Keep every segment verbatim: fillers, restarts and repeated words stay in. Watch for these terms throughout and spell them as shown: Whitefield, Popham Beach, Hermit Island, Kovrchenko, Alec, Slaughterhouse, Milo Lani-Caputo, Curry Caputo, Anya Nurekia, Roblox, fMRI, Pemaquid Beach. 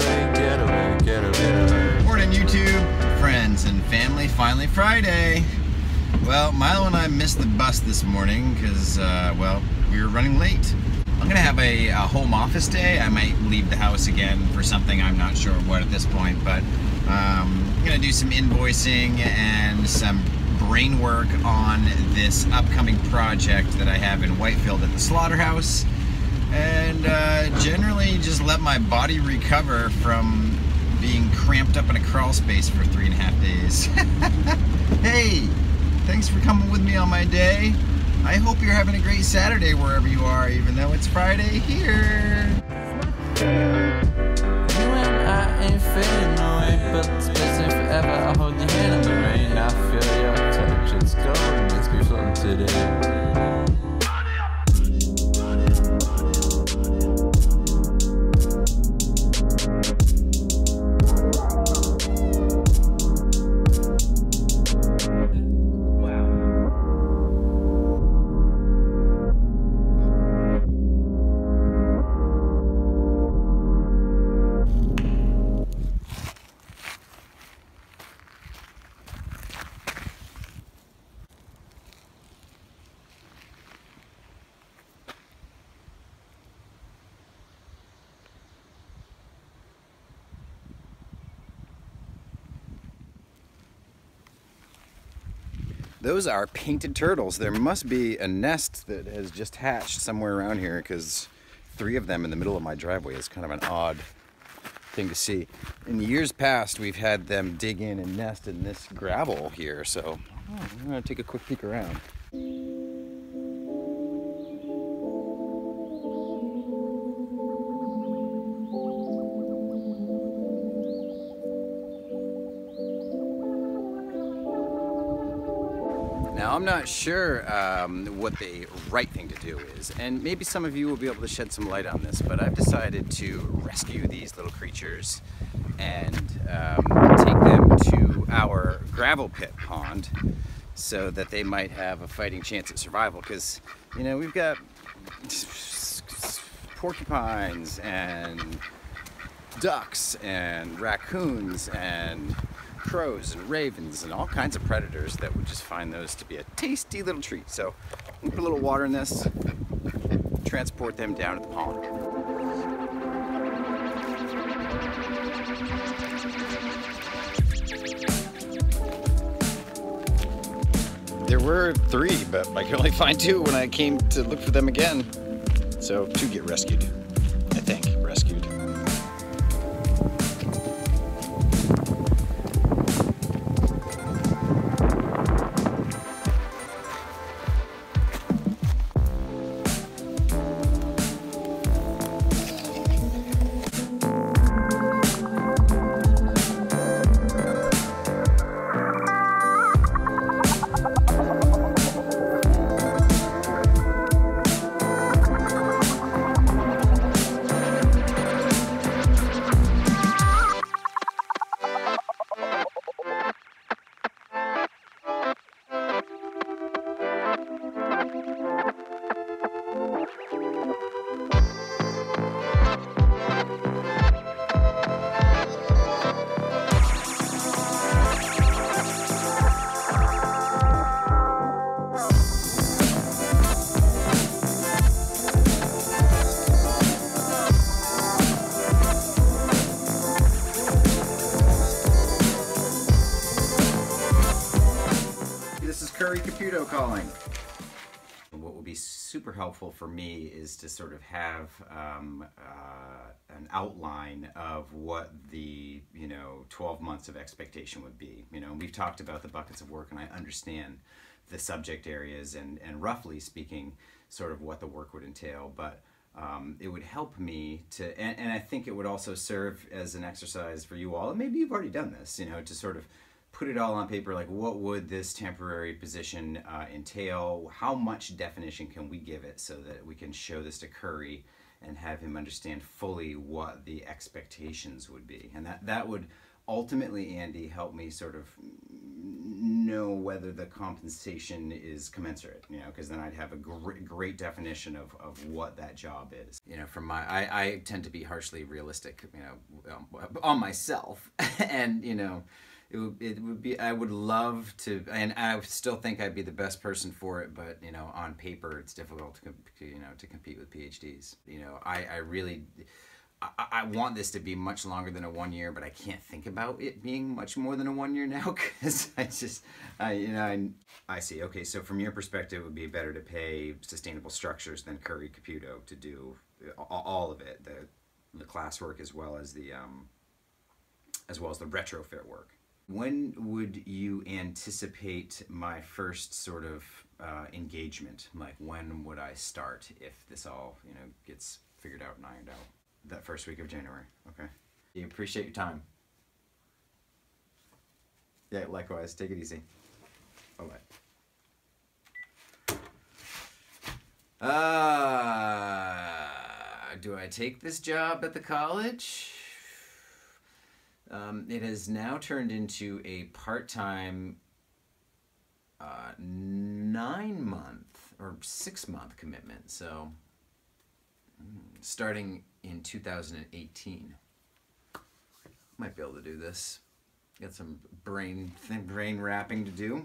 getaway, getaway, getaway. Morning YouTube, friends and family, finally Friday. Well, Milo and I missed the bus this morning because, uh, well, we were running late. I'm going to have a, a home office day. I might leave the house again for something. I'm not sure what at this point, but um, I'm going to do some invoicing and some brain work on this upcoming project that I have in Whitefield at the Slaughterhouse, and uh, generally just let my body recover from being cramped up in a crawl space for three and a half days. Hey, thanks for coming with me on my day. I hope you're having a great Saturday wherever you are, even though it's Friday here. You and I ain't fading away, but it's busy forever. I hold your hand in the rain, I feel your touch, it's cold, it makes me floating today. Those are painted turtles. There must be a nest that has just hatched somewhere around here, because three of them in the middle of my driveway is kind of an odd thing to see. In years past, we've had them dig in and nest in this gravel here, so oh, I'm gonna take a quick peek around. Now, I'm not sure um, what the right thing to do is, and maybe some of you will be able to shed some light on this, but I've decided to rescue these little creatures and um, take them to our gravel pit pond so that they might have a fighting chance at survival, because, you know, we've got porcupines and ducks and raccoons and crows and ravens and all kinds of predators that would just find those to be a tasty little treat. So I'm gonna put a little water in this, transport them down to the pond. There were three, but I could only find two when I came to look for them again. So two get rescued, I think, rescued. Curry Caputo calling. What would be super helpful for me is to sort of have um, uh, an outline of what the, you know, twelve months of expectation would be. You know, we've talked about the buckets of work, and I understand the subject areas and, and roughly speaking, sort of what the work would entail, but Um, it would help me to, and, and I think it would also serve as an exercise for you all, and maybe you've already done this, you know, to sort of put it all on paper, like what would this temporary position uh, entail? How much definition can we give it so that we can show this to Curry and have him understand fully what the expectations would be? And that, that would ultimately, Andy, help me sort of know whether the compensation is commensurate, you know, because then I'd have a great, great definition of, of what that job is. You know, from my, I, I tend to be harshly realistic, you know, um, on myself. And, you know, it would, it would be, I would love to, and I still think I'd be the best person for it, but, you know, on paper, it's difficult to, you know, to compete with PhDs. You know, I, I really, I, I want this to be much longer than a one year, but I can't think about it being much more than a one year now, because I just, I, you know, I, I see. Okay, so from your perspective, it would be better to pay Sustainable Structures than Curry Caputo to do all of it, the, the classwork as well as the, um, as well as the retrofit work. When would you anticipate my first sort of uh, engagement? Like, when would I start if this all, you know, gets figured out and ironed out? That first week of January. Okay. You appreciate your time. Yeah, likewise. Take it easy. Bye-bye. Uh, do I take this job at the college? Um, it has now turned into a part-time uh, nine-month or six-month commitment. So, starting in two thousand eighteen, might be able to do this. Got some brain thin brain wrapping to do.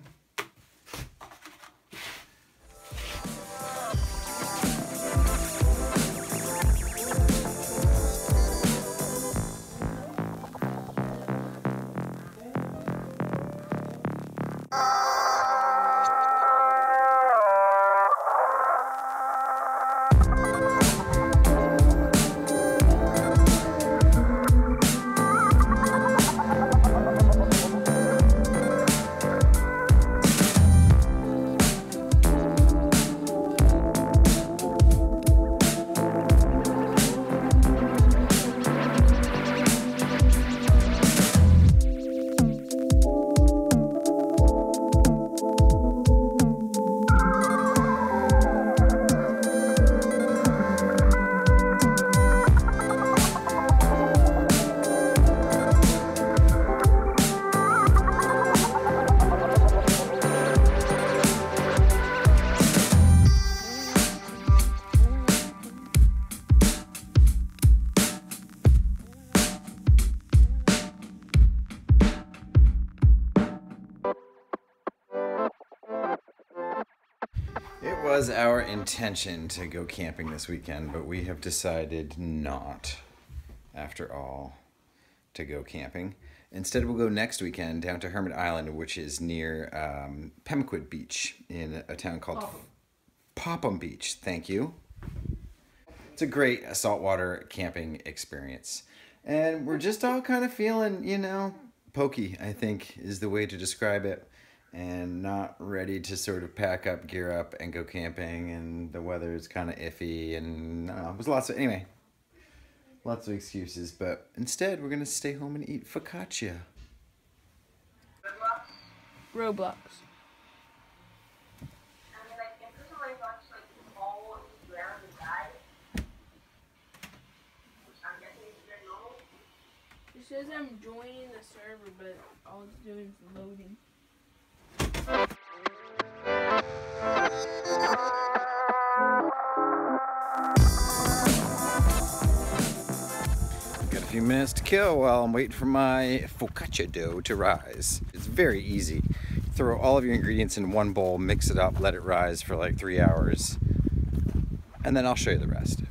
It was our intention to go camping this weekend, but we have decided not, after all, to go camping. Instead, we'll go next weekend down to Hermit Island, which is near um, Pemaquid Beach in a town called Popham. Popham Beach. Thank you. It's a great saltwater camping experience. And we're just all kind of feeling, you know, pokey, I think is the way to describe it. And not ready to sort of pack up, gear up, and go camping, and the weather is kind of iffy, and I don't know, it was lots of, anyway, lots of excuses, but instead we're going to stay home and eat focaccia. Roblox. It says I'm joining the server, but all it's doing is loading. Got a few minutes to kill while I'm waiting for my focaccia dough to rise. It's very easy. Throw all of your ingredients in one bowl, mix it up, let it rise for like three hours, and then I'll show you the rest.